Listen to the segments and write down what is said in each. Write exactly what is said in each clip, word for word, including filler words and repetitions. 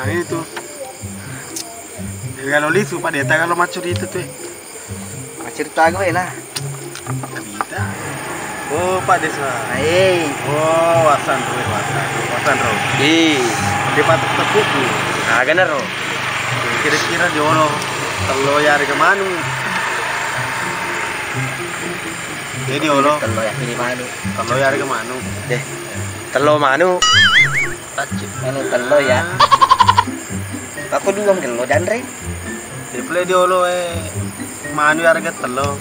Nah itu kalau lisu Pak Deta kalau macur itu tuh cerita gue lah cerita. Oh Pak Desa. Hei. Oh wasan tuh wasan wasan roh. Ih di patok tepuk tuh. Nah bener roh. Kira-kira jono telo ya ke manu. Jadi olo telo ya ke manu. Telo ya ke manu. Deh. Telo manu. Pacik manu telo ya. Aku duam telo Jandre. Triple di olo eh manu ya ke telo.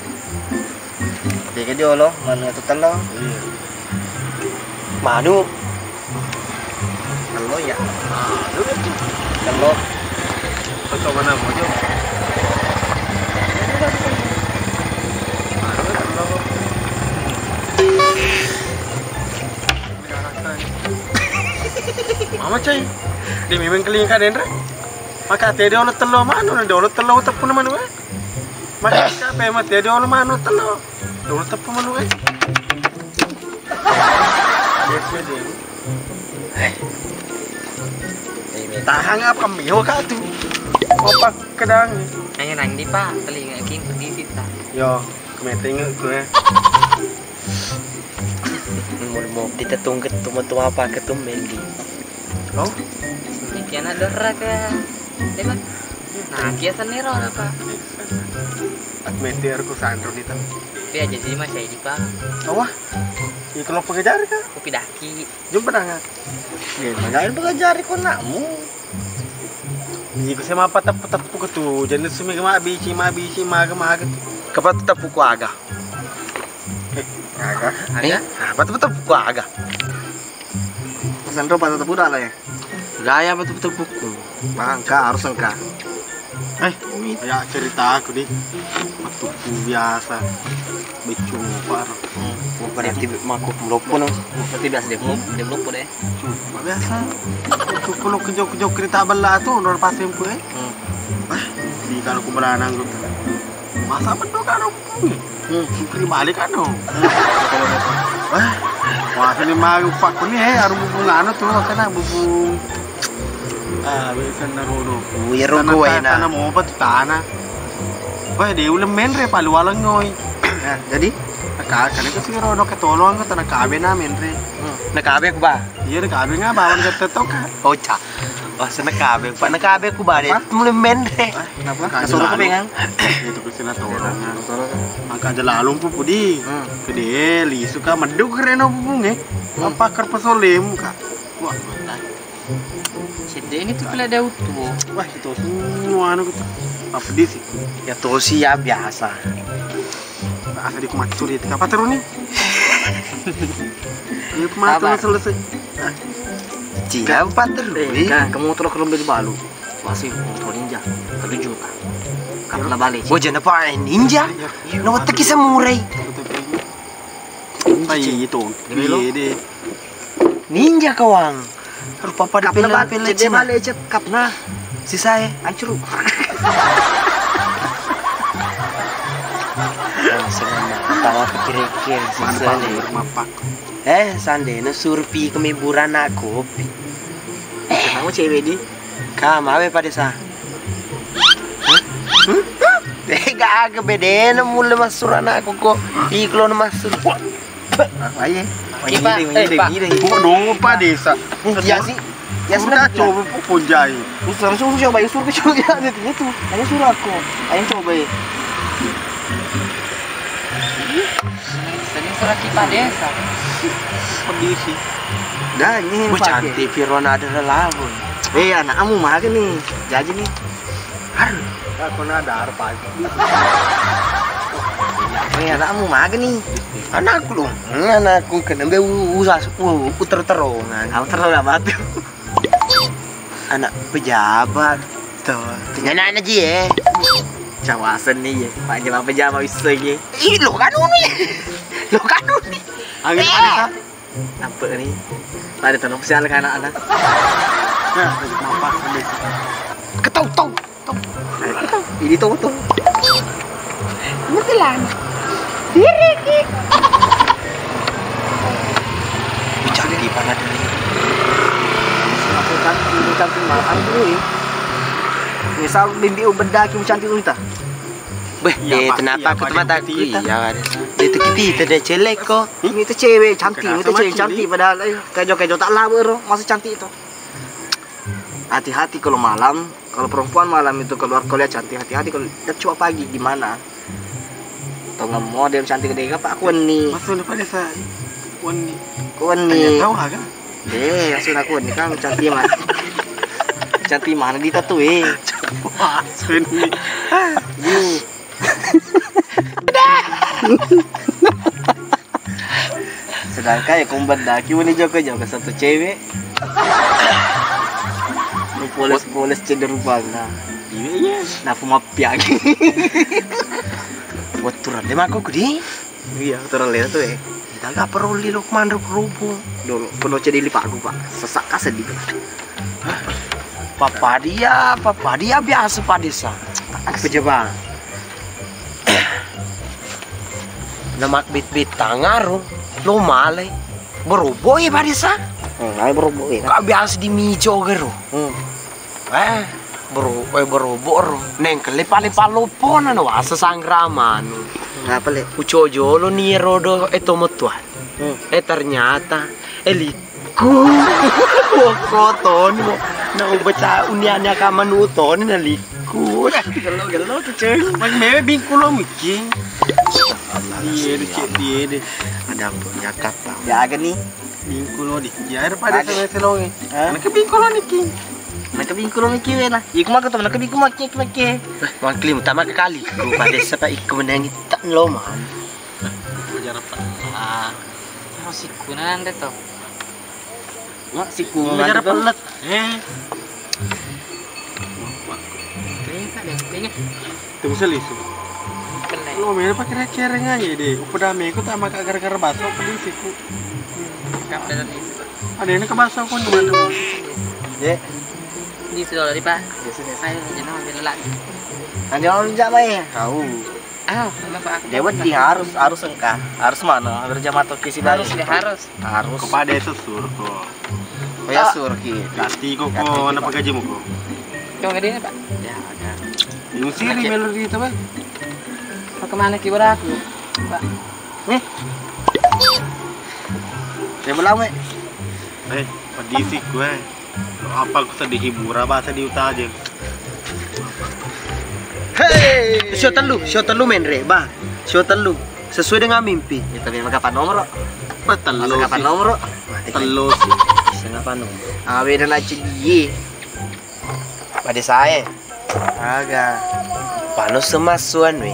Jadi dia olo manu itu telo. Manu. Telo ya. Telo. Kau mana mau jom? Mama cai, di mimeng kelingan dendre. Maka tadi orang telo mano, dia orang telo tak pun mano. Maka apa mat tadi orang mano telo, dia orang tak pun mano. Hei, tahang apa mihok tu? Opak kedang. Nanya nang di pak, telinga king pedisi tak. Yo, kemeting gue. Mau ditetung ketum ketum apa ketum Mendi. Oh? Ini kiana dora ke? Depan. Nah kiasa nero apa? Meteor ku sandro nih tam. Tapi aja sih mas saya di pak. Wah, ini kalau pengejar kan? Kopi daki. Jumpa nggak? Jangan pengejar kau nakmu. Ini ku sama apa tapu tapu ketu, jenis sumi kemah bici mah bici mah kemah ketu. Kepat tapu ku aga. Aga? Nih? Apa tapu tapu ku aga? Sandro patah tapu dah lah ya. Gaya apa tapu tapu ku? Bangka harus angka. Eh, ya cerita aku nih. Tapu biasa, becung par. Berarti makuk melopon. Berarti biasa dia dia melopon deh. Cuma biasa. Tuh kalau kejauh-kejauh kereta belah tuh udah pasti empuk ya. Ah, di kalau aku beranang tuh masa betul kan empuk. Kiri balik kan dong. Wah, wah ini mah upak pun nih, harus bumbu lano tuh karena bumbu. Ah, biasa narudo. Wih, rogo ya na. Tanah mau apa tuh tanah. Wah, dia udah main re palu alang ngoi. Jadi, nak kali tu sih rodo ketolong ke tanah kabe na main re. Nakabe ku ba? Iya nakabe nga bawan ka tetok ka. Oh cha. Oh sa nakabe pa nakabe ku ba de. Mule mendre. Kenapa? Kasoro ko bengang. Itu ku sila toro. Toro. Maka jalalung pu pudi. Gede li suka meduk reno bunge. Apa kerpesolem ka. Wah, bentar. Cede ini tu pula daud tu. Wah, itu semua anu ku. Apa di sih? Ya tosi ya biasa. Asa di kumatsuri itu apa teruni? Ini pematuan selesai. Cina empat terus. Kamu terus keluar dari balu. Masih motor ninja. Tapi juga kapal balik. Oh jangan pakai ninja. Nampak tak kisah murai. Ayi itu. Ninja kawang. Rupa pada kapal balik. Jadi balik je kapna. Sisa eh hancur. Tawa pikir-pikir sisane mapak. Eh sandene surpi kemiburan aku. Kamu cewek di? Kamu apa pada sah? Tega agak beda nih mulai masuk anak aku kok iklon masuk. Apa ye? Ini ini ini ini. Bodoh apa desa? Ya sih. Ya sudah coba punjai. Usah langsung coba usur kecil ya itu itu. Ayo suruh aku. Ayo coba. Seni surat kipa desa kondisi dah ini cantik Firona ada lelabun eh anak kamu mah nih jadi nih haru aku nadar pagi eh anak kamu mah nih anakku dong anakku kena usah uter-terongan kamu terlalu batu anak pejabat tuh ternyata anak je cawasan nih ya, Pak Jema Pejama bisa ya. Ih, lo kan uni lo kan uni angin mana tak? Nampak nih ada tolong sial ke anak-anak nampak ketau-tau ini tau-tau ngerti lah diri ki bicara di panah dulu aku kan, aku kan sama Android. Misal bimbing bedak yang cantik kita. Beh, dia kenapa ke tempat aku? Iya, itu kita ada jelek kok. Ini tuh cewek cantik, ini tuh cewek cantik padahal kejo-kejo tak lah bro, masih cantik itu. Hati-hati kalau malam, kalau perempuan malam itu keluar kuliah cantik, hati-hati kalau kecuali pagi gimana? Tahu nggak model cantik deh, apa aku nih? Masuk lupa deh saya, aku nih. Aku nih. Tahu nggak? Eh, langsung aku nih kan cantik mah. Cantik mana ditatuin? Masuk nih. Sedangkan ya kumbat daki ini juga jaga satu cewek. Lu poles-poles cenderung bangga. Iya, nah puma piang. Buat turun deh aku gede. Iya, turun lihat tuh ya. Kita nggak perlu lilok mandruk rubuh. Dulu perlu jadi lipat rupa. Sesak kasih dikit. Papa dia, papa dia biasa padesa. Aku coba. Nama bit-bit tangaru, lo malai berubah ya padesa. Malai berubah ya. Kau biasa di mijo gero. Eh, beru, eh berubah. Neng kelipa-lipa lo pona no asa sanggraman. Ngapa le? Ucojo lo niro do eto metuan. Eh ternyata eliku koton. Nah, baca uniannya kaman uton naliku. Gelo gelo kecil. Mas mewe bingkul lo mungkin. Iya deh, iya deh. Ada punya kata. Ya agak nih bingkul lo di. Ya ada pada selongi. Nak bingkul lo niking. Nak bingkul lo niking mana? Iku mak atau nak bingkul mak niking niking. Mak klim utama kali. Kau pada siapa iku menangi tak lama. Jarak tak. Masih kunan deh tau. Wah, si kuman ada pelet. Eh. Tunggu selisu. Lo main apa kira-kireng aja deh. Udah mengikut sama gara-gara basah pedih siku. Ada ini kebasah pun gimana? Ya. Ini sudah tadi pak. Saya jangan ambil lagi. Nanti orang jam ya? Kau. Ah, kenapa? Dewa di harus harus engkau. Harus mana? Berjam atau kisi dari? Harus, harus. Harus. Kepada itu surko. Oh ya surki. Ganti kok kok napa gajimu kok? Cuma gede nih pak. Ya ada. Bingung siri melodi itu pak. Mau kemana kibra aku? Pak. Nih. Saya belang pak. Eh, pedih sih gue. Apa aku sedih hiburan bahasa di utara aja. Hei. Shotan lu, shotan lu menre, bah. Shotan lu. Sesuai dengan mimpi. Ya tapi kapan nomor? Telu. Kapan nomor? Telu sih. Kenapa nung? Awe dan aci dia. Pada saya. Agak. Panas semasuan we.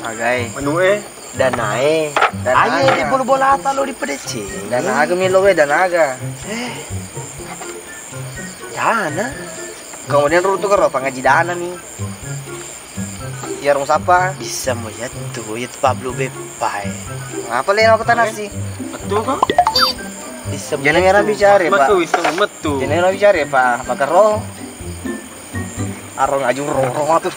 Agai. Menu eh. Dan nae. Aye di bolu bola ata lo di pedeci. Dan naga milo we dan naga. Eh. Dana. Kemudian rutu karo pengaji dana nih. Biar orang siapa? Bisa melihat tuh itu Pablo Bepai. Apa lain aku tanah sih? Betul kok. Jangan ngerah bicara pak. Jangan ngerah bicara pak. Pakai roh. Arong aju roh roh atuh.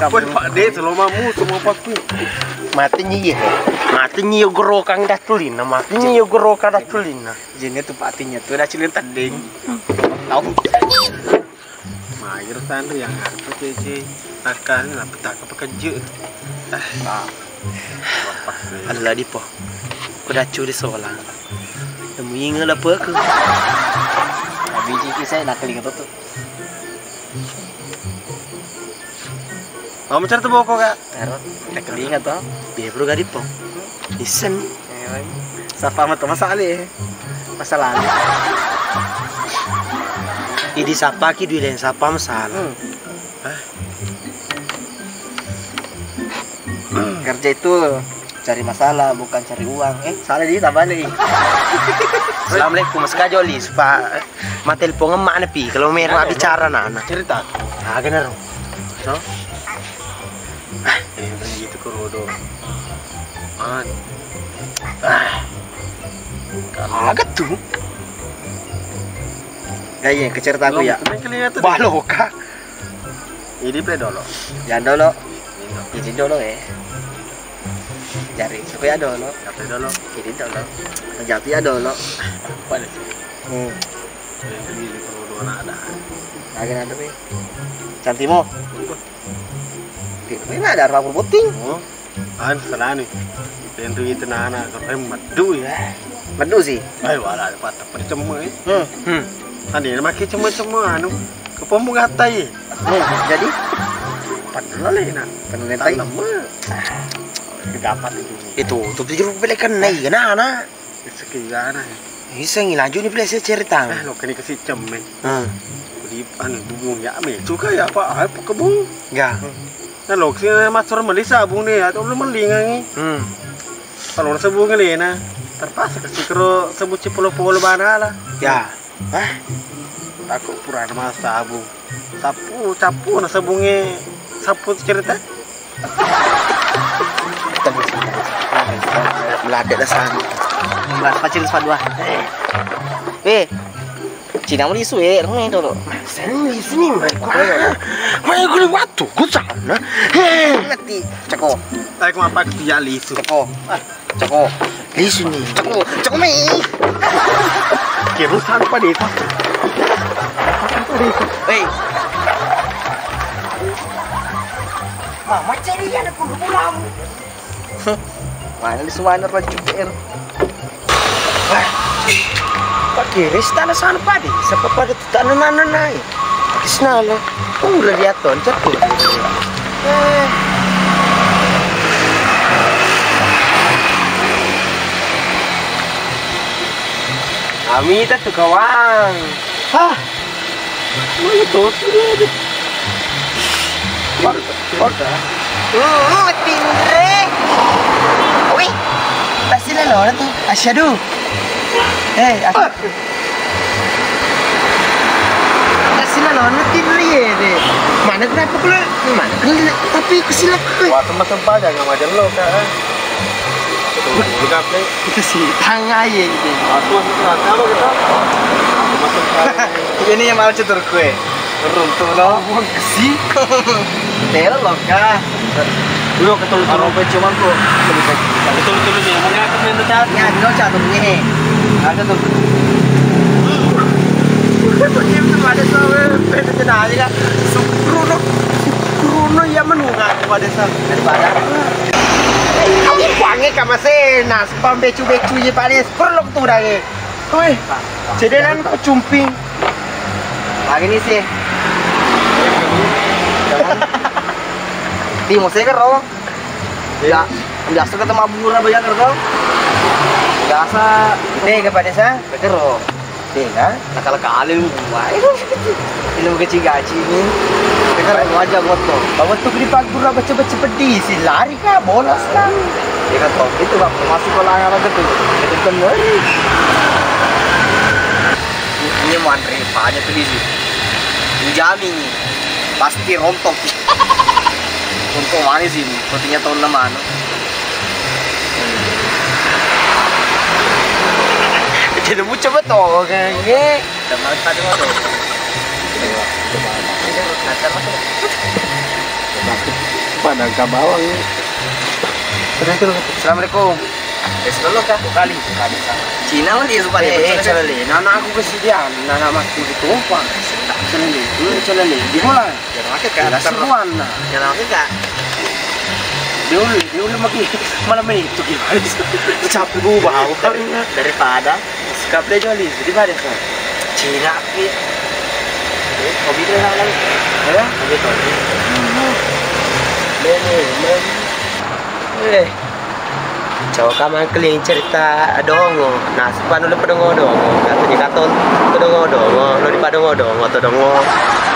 Kapan pak deh selama mu semua paku. Matinya iya. Matinya yo gerokang dah tulina. Matinya yo gerokang dah tulina. Jadi tu patinya tu dah cilin tanding. Tahu. Mayer tandu yang harus je. Takkan lah tak kepekerja. Allah di po. Kuda curi solang, temu ingat apa aku? Biji kisah nak kelingat tu. Kamu cari tu bawa kau kak? Terus, nak kelingat tu? Biar perlu gadi pong. Isen, siapa mata masalah? Masalah. Ini siapa ki dulu yang siapa masalah? Kerja itu. Cari masalah bukan cari uang. Eh salah dia tambah lagi. Assalamualaikum Mas Kajoli. Pak mati telepon emak nepi kalau merah bicara nana. Cerita. Ah benar. So. Ah eh begitu kurodo. An. Ah. Agak tuh. Gaya kecerita aku ya. Baloka. Ini play dulu. Jangan dulu. Izin dulu ya. Jari, aku ya dolo, kiri dolo, jati ya dolo. Apa ni? Agen ada nih, Cantimo. Ini ada rapor puting. Oh, an senang nih. Tentu itu nana, karena madu ya. Madu sih. Ayo walau ada patah percuma ini. Hmm. Tadi nama kita cuma-cuma anu kepomungatai. Jadi padahal ini nak penelitian lemah. Dapat itu. Itu tuh tujuh rupiah kan naik, na na. Sekian na. Iseng lanjut nih beli saya cerita. Eh, lo kini kasih cemen. Anu bubung ya me juga ya pak apa kebung ya nah lo sih masuk meli sabung deh atau lu meli ngangi kalau sabung ini nah terpaksa kasih kero sebut cipolo polo banala ya ah aku pura mas sabung sapu sapu nah sabungnya sapu cerita melade dasar melade pacarin sepadua eh Cina mau isu ya, orang itu loh. Sen isu nih, mereka. Mereka kulit batu, kucang. Hei, ngerti. Ceko, saya cuma pakai dia isu. Ceko, ceko, isu nih. Ceko, ceko mei. Kira usah apa deh? Hei, mama ceri ya, aku udah pulang. Mana di suara racun air? Pakai istana sana padi, sebab pada tanah mana naik. Kisah lah, kamu udah lihat tuh, cepet. Kami itu kawan. Hah? Mana itu sih? Port, port. Hmm, tindre. Wih, pasti lelah tuh. Asyadu. Eh, aku kasih lah nanti deh. Mana kenapa pula? Mana kenapa? Tapi kasih lah. Wah, tempat-tempat aja nggak macam lo kan? Itu sih tangan aja gitu. Aku nggak tahu kita. Ini yang malah cetur kue. Runtuh lo, kasih. Telo lo kah? Dulu ketulung kalau cuman kok. Ketulung-tulung sih. Mungkin aku main tercat. Ya, dulu catungnya. Ada tuh. Pergiam tuh pada saat pengen aja lah. Sukruno, sukruno ya menunggak pada saat daripada. Kamu panggil kamu senas, pambecu becu je pada seperlok tuh lagi. Wih, jadi kan kecumping. Lagi ni sih. Di musik kerong. Ya, biasa ketemu abulah banyak kerong. Biasa deh kepada saya bergerak deh kan nakal kali buat itu ilmu kecil gaji ni bergerak wajah motor bawa tu beri pak guru baca baca pedih si lari kah bolos kan dia kan top itu bang masuk ke langit apa tu itu kan lari ini mandiri banyak pedih sih jamin pasti rontok untuk manis ini sepertinya tahun lama jadi muncul betul kan? Ye, dah malas tadi macam tu. Pada angka bawang ni. Terus terus. Assalamualaikum. Esok kah? Kali, kali sama. Cina pun dia supaya. Eh, celele. Nana aku kasih dia. Nana masih di tumpang. Celele, celele. Di mana? Yang nak kah? Rasuan. Yang nak kah? Dia ulu, dia ulu makin malam ini tu gimana? Capu bau daripada. Kapal joli, di mana sah? Cina api. Hobi dia nak lagi, ya? Hobi tu. Lele, lele. Cakap kamu keliling cerita dongo. Nah, sepan oleh pedongo dongo. Katanya katon pedongo dongo. Lo di pedongo dongo atau dongo.